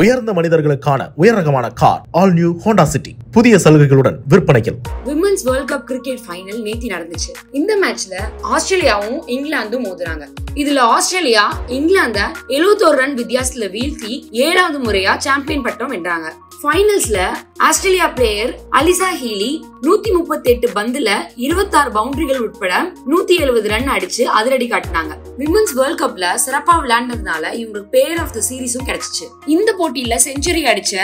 உயர்ந்த மனிதர்களுக்கான உயர்ரகமான car all new Honda City புதிய சலுகைகளுடன் விற்பனையில். Women's World Cup cricket final நேத்தி நடந்துச்சு. இந்த மேட்ச்ல ஆஸ்திரேலியாவும் இங்கிலாந்தும் மோதுறாங்க. இதுல ஆஸ்திரேலியா இங்கிலாந்தை 71 ரன் வித்தியாசத்துல வீழ்த்தி 7வது முறையா சாம்பியன் பட்டம் வென்றாங்க. ஃபைனல்ஸ்ல ஆஸ்திரேலியா பிளேயர் அலிசா ஹீலி 138 பந்துல 26 பவுண்டரிகள் உட்பட 170 ரன் அடிச்சு அதிரடி காட்டினாங்க. விமென்ஸ் வேர்ல்ட் கப்ல சிறப்பா விளையாண்டதுனால இவங்களுக்கு பிளேயர் ஆஃப் தி சீரிஸும் கிடைச்சிச்சு. இந்த போட்டியில செஞ்சுரி அடிச்ச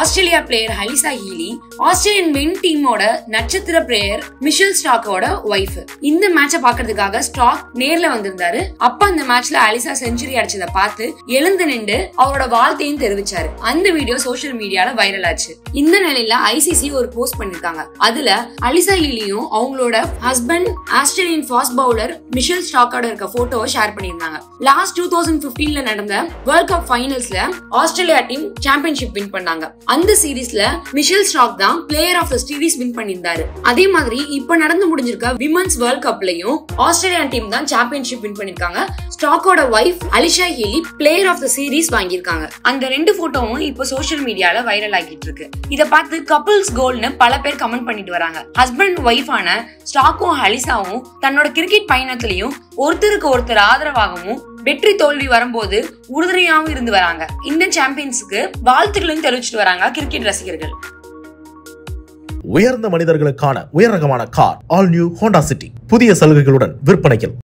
Australia player Alyssa Healy Australian men டீமோட நட்சத்திர பிளேயர் மிஷல் ஸ்டார்க்கோட ஒய்ஃப். இந்த மேட்ச பாக்குறதுக்காக ஸ்டார்க் நேர்ல வந்திருந்தாரு. அப்ப அந்த மேட்ச்ல அலிசா செஞ்சுரி அடிச்சத பார்த்து எழுந்து நின்று அவரோட வாழ்த்தையும் தெரிவிச்சாரு. அந்த வீடியோ சோசியல் மீடியால வைரல் ஆச்சு. இந்த நிலையில ஐசிசி ஒரு போஸ்ட் பண்ணிருக்காங்க. அதுல அலிசா ஹீலியும் அவங்களோட husband Australian fast bowler Mitchell ஸ்டார்க்கோட இருக்க போட்டோவை ஷேர் பண்ணிருந்தாங்க. லாஸ்ட் 2015ல நடந்த வேர்ல்ட் கப் ஃபைனல்ஸ்ல ஆஸ்திரேலியா டீம் சாம்பியன்ஷிப் வின் பண்ணாங்க. அந்த சீரீஸ்ல மிஷல் ஸ்டார்க் தான் player of the series win பண்ணிருந்தாரு. அதே மாதிரி இப்ப நடந்து முடிஞ்சிருக்க விமென்ஸ் வேர்ல்ட் கப்லயும் ஆஸ்திரேலியா டீம் தான் சாம்பியன்ஷிப் வின் பண்ணிருக்காங்க. ஸ்டார்க்கோட wife Alyssa Healy player of the series வாங்கியிருக்காங்க. அந்த ரெண்டு போட்டோவும் இப்ப சோசியல் மீடியால வைரல் ஆகிட்டு இருக்கு. இத பார்த்து கப்பிள்ஸ் கோல்னு பல பேர் கமெண்ட் பண்ணிட்டு வராங்க. ஹஸ்பண்ட் வைஃபான ஸ்டாக்கும் அலிசாவும் தன்னோட கிரிக்கெட் பயணத்திலையும் ஒருத்தருக்கு ஒருத்தர் ஆதரவாகவும் வெற்றி தோல்வி வரும்போது உறுதுணையாகவும் இருந்து வராங்க. இந்த சாம்பியன்ஸுக்கு வாழ்த்துக்களையும் தெரிவிச்சுட்டு வராங்க கிரிக்கெட் ரசிகர்கள். உயர்ந்த மனிதர்களுக்கான உயர் ரகமான car all new Honda City புதிய சலுகைகளுடன் விற்பனையில்.